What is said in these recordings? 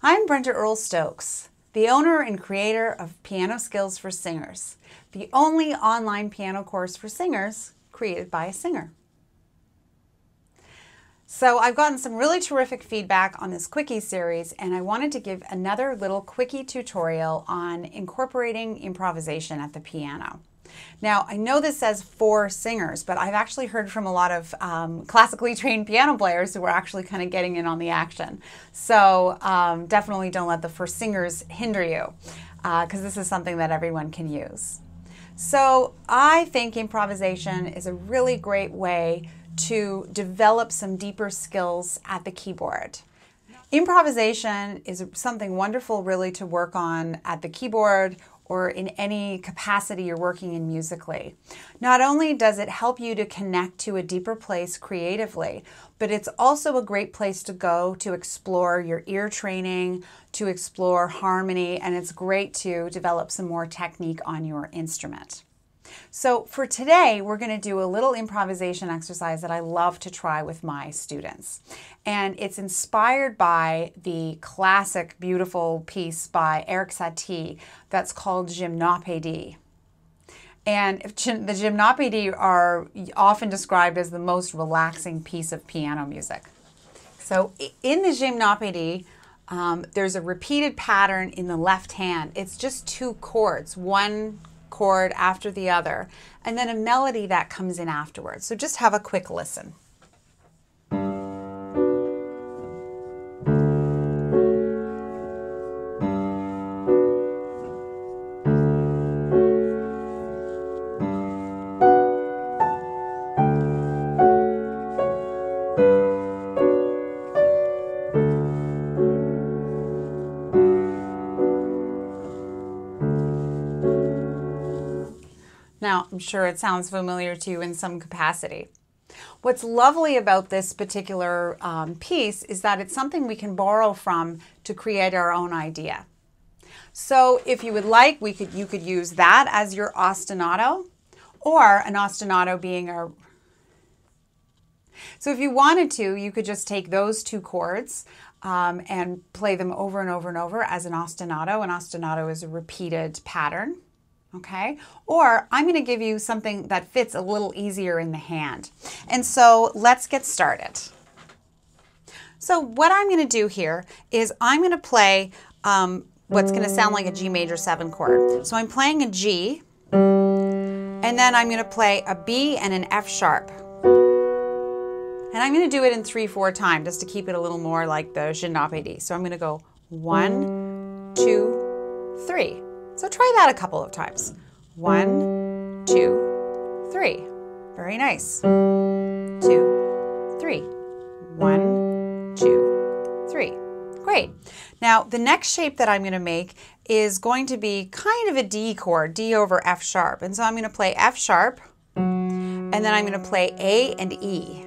I'm Brenda Earle Stokes, the owner and creator of Piano Skills for Singers, the only online piano course for singers created by a singer. So I've gotten some really terrific feedback on this quickie series, and I wanted to give another little quickie tutorial on incorporating improvisation at the piano. Now, I know this says for singers, but I've actually heard from a lot of classically trained piano players who are actually kind of getting in on the action. So definitely don't let the for singers hinder you, because this is something that everyone can use. So I think improvisation is a really great way to develop some deeper skills at the keyboard. Improvisation is something wonderful really to work on at the keyboard or in any capacity you're working in musically. Not only does it help you to connect to a deeper place creatively, but it's also a great place to go to explore your ear training, to explore harmony, and it's great to develop some more technique on your instrument. So for today, we're going to do a little improvisation exercise that I love to try with my students. And it's inspired by the classic, beautiful piece by Erik Satie that's called Gymnopédie. And the Gymnopédie are often described as the most relaxing piece of piano music. So in the Gymnopédie, there's a repeated pattern in the left hand. It's just two chords, one chord after the other, and then a melody that comes in afterwards. So just have a quick listen. Now, I'm sure it sounds familiar to you in some capacity. What's lovely about this particular piece is that it's something we can borrow from to create our own idea. So if you would like, you could use that as your ostinato, or an ostinato being our... So if you wanted to, you could just take those two chords and play them over and over and over as an ostinato. An ostinato is a repeated pattern. Okay, or I'm going to give you something that fits a little easier in the hand. And so let's get started. So what I'm going to do here is I'm going to play what's going to sound like a G major 7 chord. So I'm playing a G, and then I'm going to play a B and an F sharp. And I'm going to do it in 3/4 time just to keep it a little more like the Gymnopédie. So I'm going to go 1, 2, 3. So try that a couple of times. 1, 2, 3. Very nice. 2, 3. 1, 2, 3. Great. Now the next shape that I'm going to make is going to be kind of a D chord, D over F sharp. And so I'm going to play F sharp, and then I'm going to play A and E.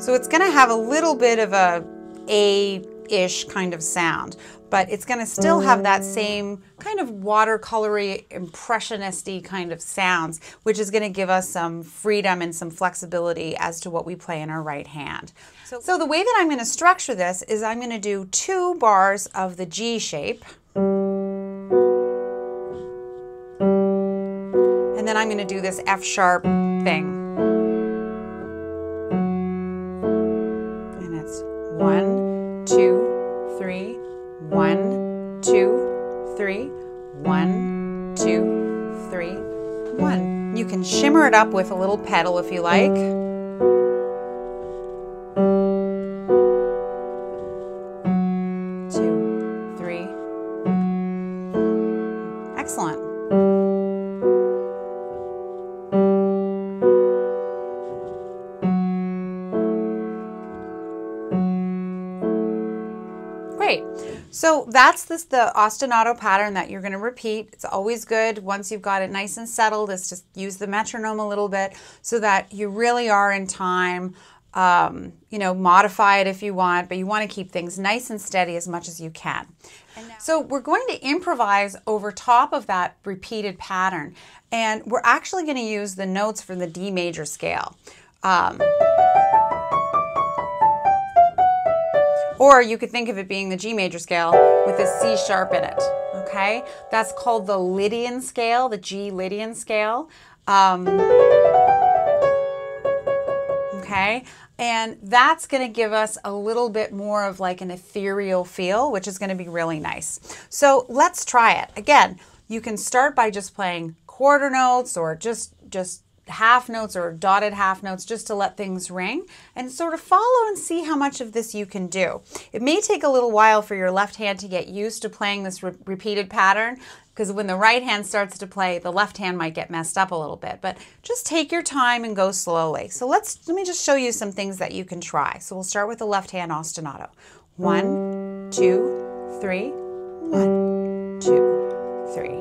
So it's going to have a little bit of a A-ish kind of sound, but it's going to still have that same kind of watercolory, impressionisty kind of sounds, which is going to give us some freedom and some flexibility as to what we play in our right hand. So the way that I'm going to structure this is I'm going to do 2 bars of the G shape, and then I'm going to do this F sharp thing. And it's 1, 2, 3, 1, 2, 3, 1, 2, 3, 1. You can shimmer it up with a little pedal if you like. Two, three. Excellent. So that's the ostinato pattern that you're going to repeat. It's always good once you've got it nice and settled is just use the metronome a little bit so that you really are in time. You know, modify it if you want, but you want to keep things nice and steady as much as you can. So we're going to improvise over top of that repeated pattern, and we're actually going to use the notes from the D major scale. Or you could think of it being the G major scale with a C sharp in it, okay? That's called the Lydian scale, the G Lydian scale. Okay, and that's going to give us a little bit more of like an ethereal feel, which is going to be really nice. So let's try it. Again, you can start by just playing quarter notes or just half notes or dotted half notes just to let things ring and sort of follow and see how much of this you can do. It may take a little while for your left hand to get used to playing this repeated pattern, because when the right hand starts to play, the left hand might get messed up a little bit, but just take your time and go slowly. So let me just show you some things that you can try. So we'll start with the left hand ostinato. 1, 2, 3, 1, 2, 3.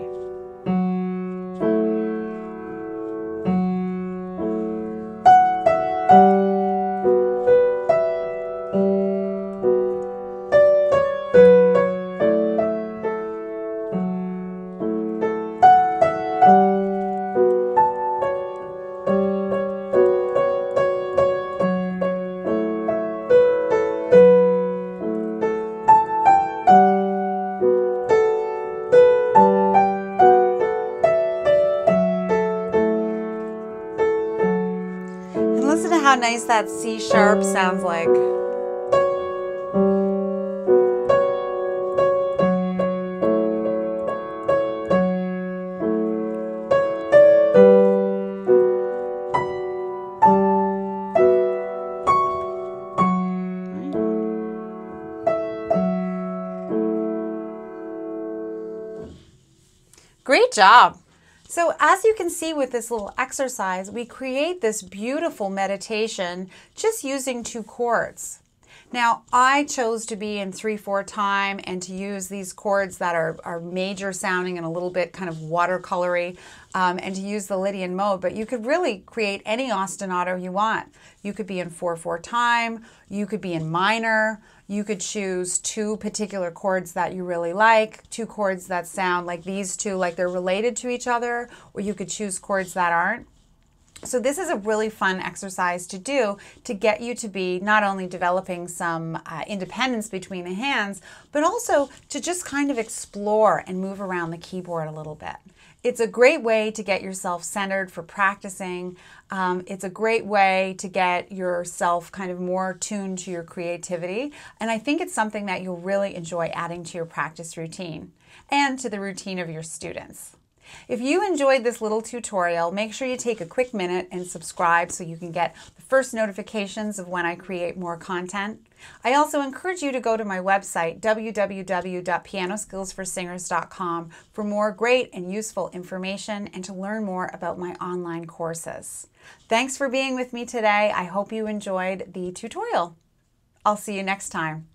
How nice that C sharp sounds like. Great job. So as you can see with this little exercise, we create this beautiful meditation just using two chords. Now, I chose to be in 3/4 time and to use these chords that are major sounding and a little bit kind of watercolory, and to use the Lydian mode, but you could really create any ostinato you want. You could be in 4/4 time, you could be in minor, you could choose two particular chords that you really like, two chords that sound like these two, like they're related to each other, or you could choose chords that aren't. So this is a really fun exercise to do to get you to be not only developing some independence between the hands, but also to just kind of explore and move around the keyboard a little bit. It's a great way to get yourself centered for practicing. It's a great way to get yourself kind of more tuned to your creativity. And I think it's something that you'll really enjoy adding to your practice routine and to the routine of your students. If you enjoyed this little tutorial, make sure you take a quick minute and subscribe so you can get the first notifications of when I create more content. I also encourage you to go to my website, www.pianoskillsforsingers.com, for more great and useful information and to learn more about my online courses. Thanks for being with me today. I hope you enjoyed the tutorial. I'll see you next time.